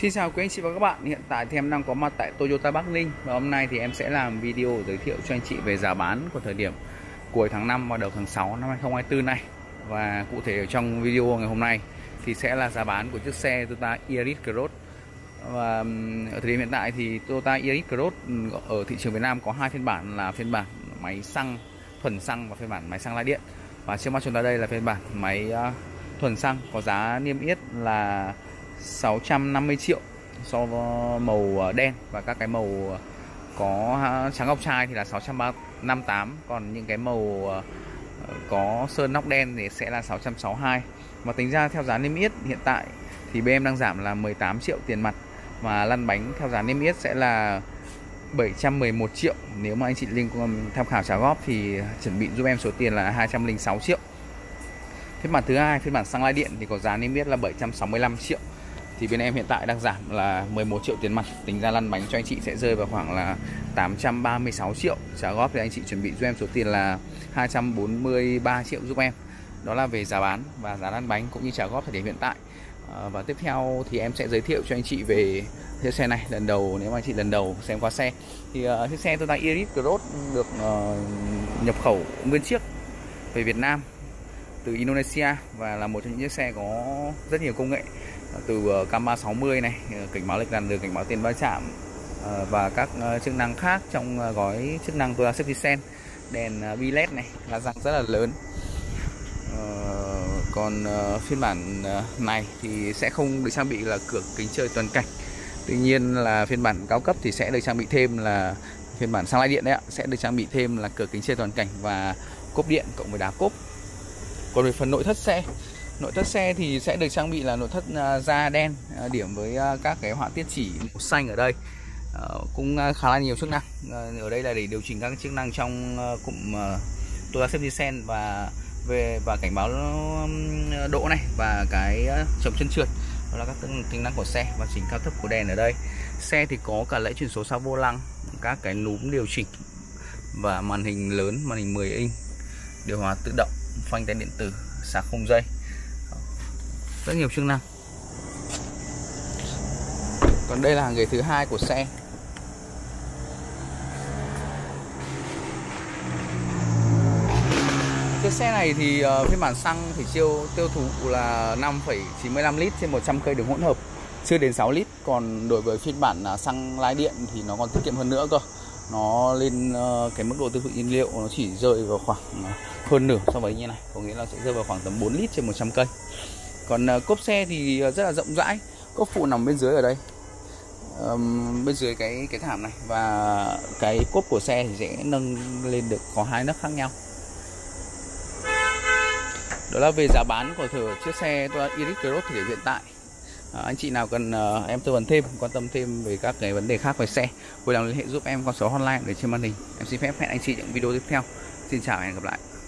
Xin chào quý anh chị và các bạn, hiện tại thì em đang có mặt tại Toyota Bắc Ninh. Và hôm nay thì em sẽ làm video giới thiệu cho anh chị về giá bán của thời điểm cuối tháng 5 và đầu tháng 6 năm 2024 này. Và cụ thể trong video ngày hôm nay thì sẽ là giá bán của chiếc xe Toyota Yaris Cross. Và ở thời điểm hiện tại thì Toyota Yaris Cross ở thị trường Việt Nam có hai phiên bản là phiên bản máy xăng, thuần xăng và phiên bản máy xăng lai điện. Và trước mắt chúng ta đây là phiên bản máy thuần xăng có giá niêm yết là 650 triệu so với màu đen, và các cái màu có trắng ngọc trai thì là 658, còn những cái màu có sơn nóc đen thì sẽ là 662. Mà tính ra theo giá niêm yết hiện tại thì bên em đang giảm là 18 triệu tiền mặt, mà lăn bánh theo giá niêm yết sẽ là 711 triệu. Nếu mà anh chị Linh tham khảo trả góp thì chuẩn bị giúp em số tiền là 206 triệu. Phiên bản thứ hai, phiên bản xăng lai điện thì có giá niêm yết là 765 triệu. Thì bên em hiện tại đang giảm là 11 triệu tiền mặt, tính ra lăn bánh cho anh chị sẽ rơi vào khoảng là 836 triệu. Trả góp thì anh chị chuẩn bị giúp em số tiền là 243 triệu giúp em. Đó là về giá bán và giá lăn bánh cũng như trả góp thời điểm hiện tại. Và tiếp theo thì em sẽ giới thiệu cho anh chị về chiếc xe này lần đầu. Nếu mà anh chị lần đầu xem qua xe thì chiếc xe Toyota Yaris Cross được nhập khẩu nguyên chiếc về Việt Nam từ Indonesia, và là một trong những chiếc xe có rất nhiều công nghệ từ camera 60 này, cảnh báo lệch làn đường, cảnh báo tiền va chạm và các chức năng khác trong gói chức năng Toyota Safety Sense, đèn bi led này, là răng rất là lớn. Còn phiên bản này thì sẽ không được trang bị là cửa kính trời toàn cảnh. Tuy nhiên là phiên bản cao cấp thì sẽ được trang bị thêm là phiên bản xăng lai điện đấy ạ, sẽ được trang bị thêm là cửa kính trời toàn cảnh và cốp điện cộng với đá cốp. Còn về phần nội thất xe, nội thất xe thì sẽ được trang bị là nội thất da đen điểm với các cái họa tiết chỉ màu xanh ở đây, cũng khá là nhiều chức năng. Ở đây là để điều chỉnh các chức năng trong cụm Toyota Safety Sense và cảnh báo đỗ này và cái chống chân trượt. Đó là các tính năng của xe và chỉnh cao thấp của đèn ở đây. Xe thì có cả lẫy chuyển số sau vô lăng, các cái núm điều chỉnh và màn hình lớn, màn hình 10 inch, điều hòa tự động, phanh tay điện tử, sạc không dây, rất nhiều chức năng. Còn đây là hàng ghế thứ hai của xe. Chiếc xe này thì phiên bản xăng thì tiêu thụ là 5,95 lít trên 100 cây đường hỗn hợp, chưa đến 6 lít. Còn đối với phiên bản xăng lai điện thì nó còn tiết kiệm hơn nữa cơ. Nó lên cái mức độ tiêu thụ nhiên liệu nó chỉ rơi vào khoảng hơn nửa so với như này, có nghĩa là sẽ rơi vào khoảng tầm 4 lít trên 100 cây. Còn cốp xe thì rất là rộng rãi, cốp phụ nằm bên dưới ở đây, bên dưới cái thảm này, và cái cốp của xe thì sẽ nâng lên được có hai nấc khác nhau. Đó là về giá bán của chiếc xe Toyota Yaris Cross thời điểm hiện tại. Anh chị nào cần em tư vấn thêm, quan tâm thêm về các cái vấn đề khác về xe, vui lòng liên hệ giúp em qua số hotline để trên màn hình. Em xin phép hẹn anh chị những video tiếp theo. Xin chào và hẹn gặp lại.